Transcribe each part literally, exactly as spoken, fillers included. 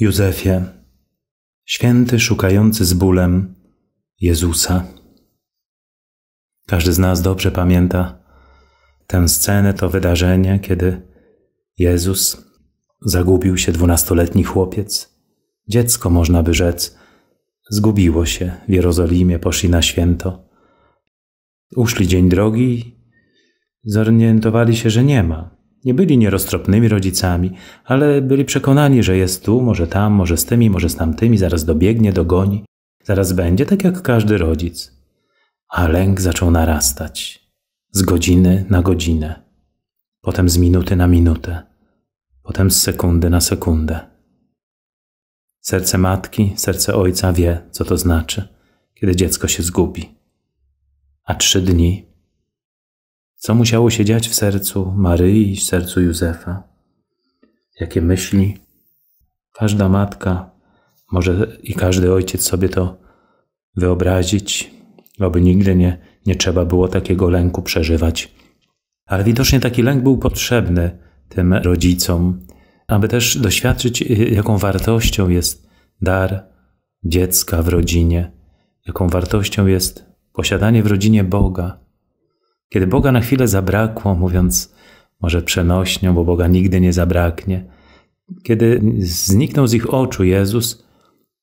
Józefie, święty szukający z bólem Jezusa. Każdy z nas dobrze pamięta tę scenę, to wydarzenie, kiedy Jezus zagubił się, dwunastoletni chłopiec. Dziecko, można by rzec, zgubiło się w Jerozolimie, poszli na święto. Uszli dzień drogi, zorientowali się, że nie ma. Nie byli nieroztropnymi rodzicami, ale byli przekonani, że jest tu, może tam, może z tymi, może z tamtymi, zaraz dobiegnie, dogoni, zaraz będzie, tak jak każdy rodzic. A lęk zaczął narastać z godziny na godzinę, potem z minuty na minutę, potem z sekundy na sekundę. Serce matki, serce ojca wie, co to znaczy, kiedy dziecko się zgubi. A trzy dni. Co musiało się dziać w sercu Maryi i w sercu Józefa? Jakie myśli? Każda matka, może i każdy ojciec sobie to wyobrazić, aby nigdy nie, nie trzeba było takiego lęku przeżywać. Ale widocznie taki lęk był potrzebny tym rodzicom, aby też doświadczyć, jaką wartością jest dar dziecka w rodzinie, jaką wartością jest posiadanie w rodzinie Boga. Kiedy Boga na chwilę zabrakło, mówiąc może przenośnią, bo Boga nigdy nie zabraknie, kiedy zniknął z ich oczu Jezus,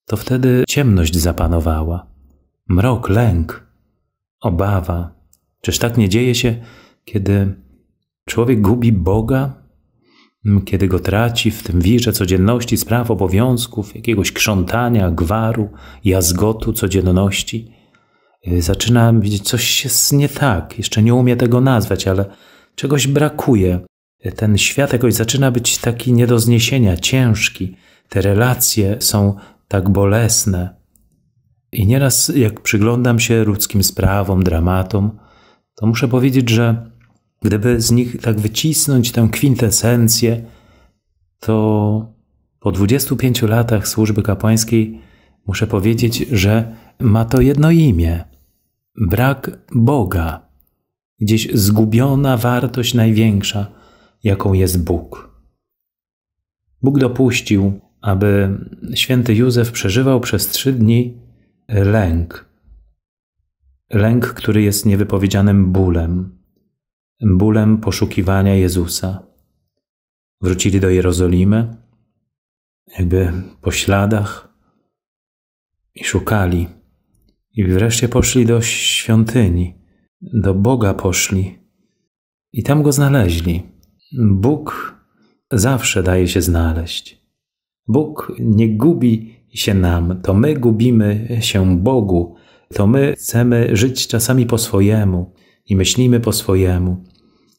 to wtedy ciemność zapanowała. Mrok, lęk, obawa. Czyż tak nie dzieje się, kiedy człowiek gubi Boga? Kiedy go traci w tym wirze codzienności, spraw, obowiązków, jakiegoś krzątania, gwaru, jazgotu codzienności, zaczyna widzieć, coś jest nie tak, jeszcze nie umie tego nazwać, ale czegoś brakuje. Ten świat jakoś zaczyna być taki nie do zniesienia, ciężki. Te relacje są tak bolesne. I nieraz jak przyglądam się ludzkim sprawom, dramatom, to muszę powiedzieć, że gdyby z nich tak wycisnąć tę kwintesencję, to po dwudziestu pięciu latach służby kapłańskiej muszę powiedzieć, że ma to jedno imię. Brak Boga. Gdzieś zgubiona wartość największa, jaką jest Bóg. Bóg dopuścił, aby święty Józef przeżywał przez trzy dni lęk. Lęk, który jest niewypowiedzianym bólem. Bólem poszukiwania Jezusa. Wrócili do Jerozolimy, jakby po śladach i szukali. I wreszcie poszli do świątyni, do Boga poszli i tam Go znaleźli. Bóg zawsze daje się znaleźć. Bóg nie gubi się nam, to my gubimy się Bogu, to my chcemy żyć czasami po swojemu i myślimy po swojemu.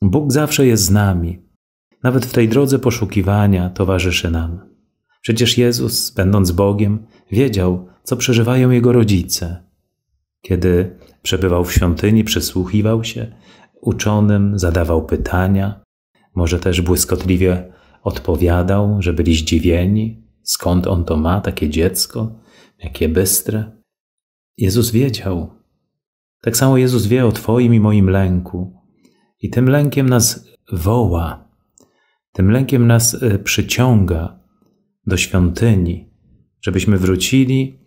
Bóg zawsze jest z nami. Nawet w tej drodze poszukiwania towarzyszy nam. Przecież Jezus, będąc Bogiem, wiedział, co przeżywają Jego rodzice. Kiedy przebywał w świątyni, przysłuchiwał się uczonym, zadawał pytania, może też błyskotliwie odpowiadał, że byli zdziwieni, skąd On to ma, takie dziecko, jakie bystre. Jezus wiedział. Tak samo Jezus wie o Twoim i moim lęku i tym lękiem nas woła, tym lękiem nas przyciąga do świątyni, żebyśmy wrócili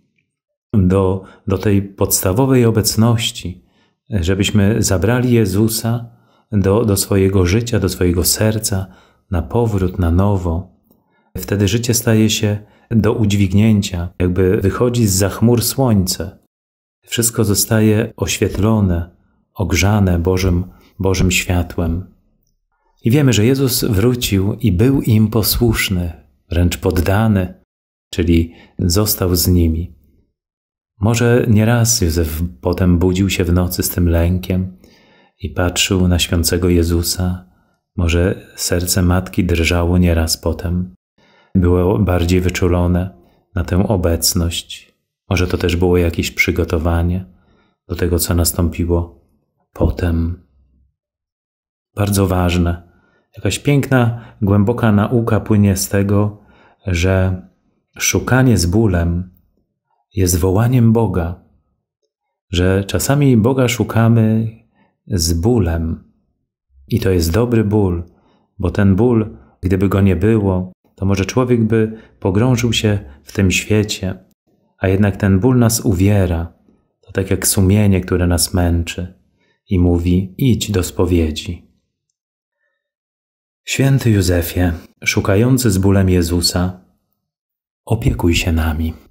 do, do tej podstawowej obecności, żebyśmy zabrali Jezusa do, do swojego życia, do swojego serca, na powrót, na nowo. Wtedy życie staje się do udźwignięcia, jakby wychodzi zza chmur słońce. Wszystko zostaje oświetlone, ogrzane Bożym, Bożym światłem. I wiemy, że Jezus wrócił i był im posłuszny, wręcz poddany, czyli został z nimi. Może nieraz Józef potem budził się w nocy z tym lękiem i patrzył na śpiącego Jezusa. Może serce matki drżało nieraz potem. Było bardziej wyczulone na tę obecność. Może to też było jakieś przygotowanie do tego, co nastąpiło potem. Bardzo ważne. Jakaś piękna, głęboka nauka płynie z tego, że szukanie z bólem jest wołaniem Boga. Że czasami Boga szukamy z bólem. I to jest dobry ból, bo ten ból, gdyby go nie było, to może człowiek by pogrążył się w tym świecie, a jednak ten ból nas uwiera. To tak jak sumienie, które nas męczy i mówi: idź do spowiedzi. Święty Józefie, szukający z bólem Jezusa, opiekuj się nami.